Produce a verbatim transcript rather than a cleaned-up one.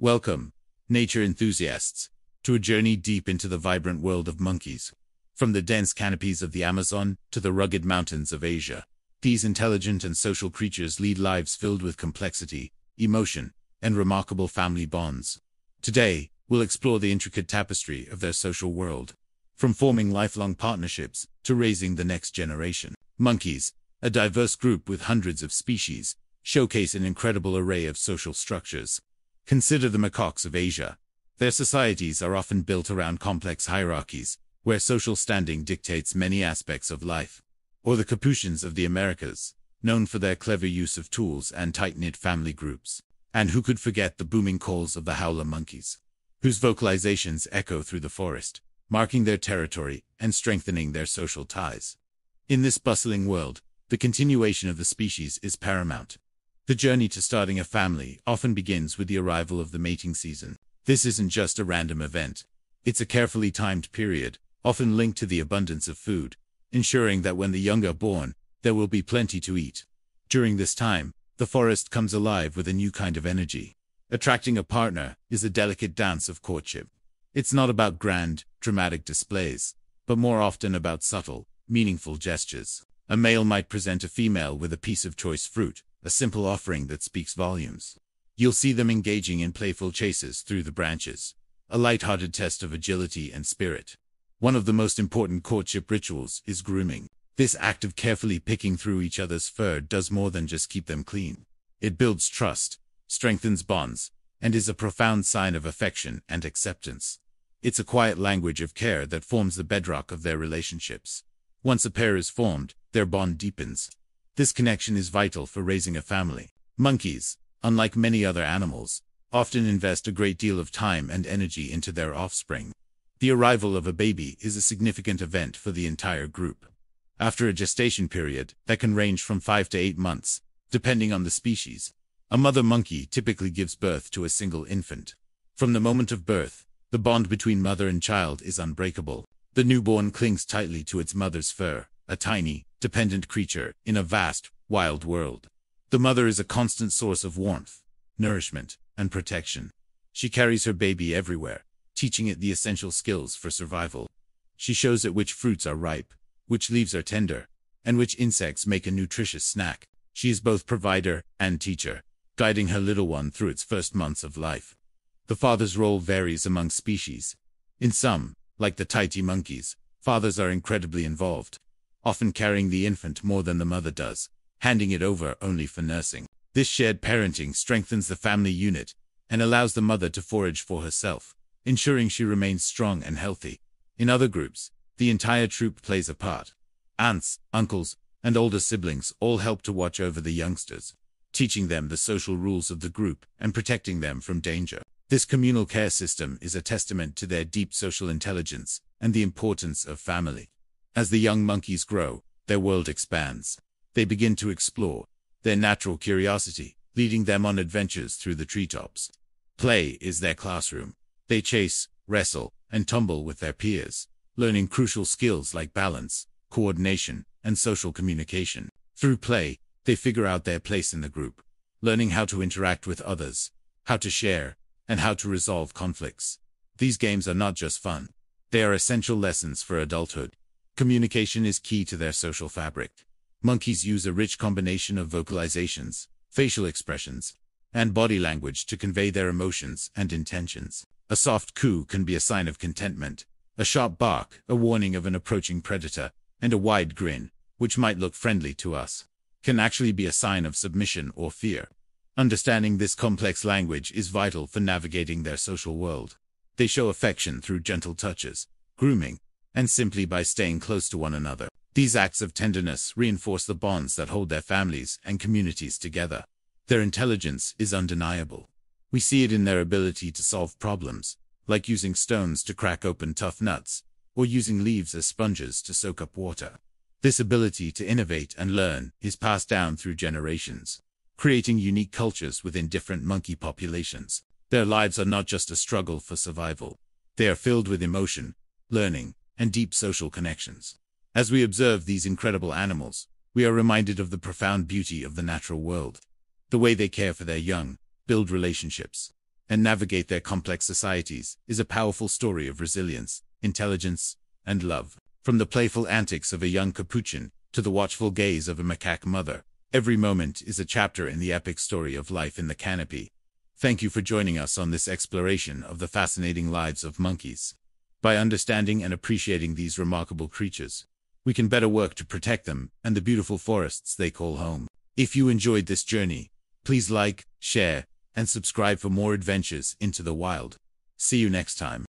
Welcome, nature enthusiasts, to a journey deep into the vibrant world of monkeys. From the dense canopies of the Amazon to the rugged mountains of Asia, these intelligent and social creatures lead lives filled with complexity, emotion, and remarkable family bonds. Today, we'll explore the intricate tapestry of their social world, from forming lifelong partnerships to raising the next generation. Monkeys, a diverse group with hundreds of species, showcase an incredible array of social structures. Consider the macaques of Asia. Their societies are often built around complex hierarchies, where social standing dictates many aspects of life. Or the capuchins of the Americas, known for their clever use of tools and tight-knit family groups. And who could forget the booming calls of the howler monkeys, whose vocalizations echo through the forest, marking their territory and strengthening their social ties. In this bustling world, the continuation of the species is paramount. The journey to starting a family often begins with the arrival of the mating season. This isn't just a random event. It's a carefully timed period, often linked to the abundance of food, ensuring that when the young are born, there will be plenty to eat. During this time, the forest comes alive with a new kind of energy. Attracting a partner is a delicate dance of courtship. It's not about grand, dramatic displays, but more often about subtle, meaningful gestures. A male might present a female with a piece of choice fruit, a simple offering that speaks volumes. You'll see them engaging in playful chases through the branches, a light-hearted test of agility and spirit. One of the most important courtship rituals is grooming. This act of carefully picking through each other's fur does more than just keep them clean. It builds trust, strengthens bonds, and is a profound sign of affection and acceptance. It's a quiet language of care that forms the bedrock of their relationships. Once a pair is formed, their bond deepens. This connection is vital for raising a family. Monkeys, unlike many other animals, often invest a great deal of time and energy into their offspring. The arrival of a baby is a significant event for the entire group. After a gestation period that can range from five to eight months, depending on the species, a mother monkey typically gives birth to a single infant. From the moment of birth, the bond between mother and child is unbreakable. The newborn clings tightly to its mother's fur, a tiny, dependent creature in a vast, wild world. The mother is a constant source of warmth, nourishment, and protection. She carries her baby everywhere, teaching it the essential skills for survival. She shows it which fruits are ripe, which leaves are tender, and which insects make a nutritious snack. She is both provider and teacher, guiding her little one through its first months of life. The father's role varies among species. In some, like the Tahiti monkeys, fathers are incredibly involved, often carrying the infant more than the mother does, handing it over only for nursing. This shared parenting strengthens the family unit and allows the mother to forage for herself, ensuring she remains strong and healthy. In other groups, the entire troop plays a part. Aunts, uncles, and older siblings all help to watch over the youngsters, teaching them the social rules of the group and protecting them from danger. This communal care system is a testament to their deep social intelligence and the importance of family. As the young monkeys grow, their world expands. They begin to explore, their natural curiosity leading them on adventures through the treetops. Play is their classroom. They chase, wrestle, and tumble with their peers, learning crucial skills like balance, coordination, and social communication. Through play, they figure out their place in the group, learning how to interact with others, how to share, and how to resolve conflicts. These games are not just fun. They are essential lessons for adulthood. Communication is key to their social fabric. Monkeys use a rich combination of vocalizations, facial expressions, and body language to convey their emotions and intentions. A soft coo can be a sign of contentment, a sharp bark, a warning of an approaching predator, and a wide grin, which might look friendly to us, can actually be a sign of submission or fear. Understanding this complex language is vital for navigating their social world. They show affection through gentle touches, grooming, and simply by staying close to one another. These acts of tenderness reinforce the bonds that hold their families and communities together. Their intelligence is undeniable. We see it in their ability to solve problems, like using stones to crack open tough nuts, or using leaves as sponges to soak up water. This ability to innovate and learn is passed down through generations, creating unique cultures within different monkey populations. Their lives are not just a struggle for survival. They are filled with emotion, learning, and deep social connections. As we observe these incredible animals, we are reminded of the profound beauty of the natural world, the way they care for their young, build relationships, and navigate their complex societies is a powerful story of resilience, intelligence, and love. From the playful antics of a young Capuchin to the watchful gaze of a macaque mother, every moment is a chapter in the epic story of life in the canopy. Thank you for joining us on this exploration of the fascinating lives of monkeys. By understanding and appreciating these remarkable creatures, we can better work to protect them and the beautiful forests they call home. If you enjoyed this journey, please like, share, and subscribe for more adventures into the wild. See you next time.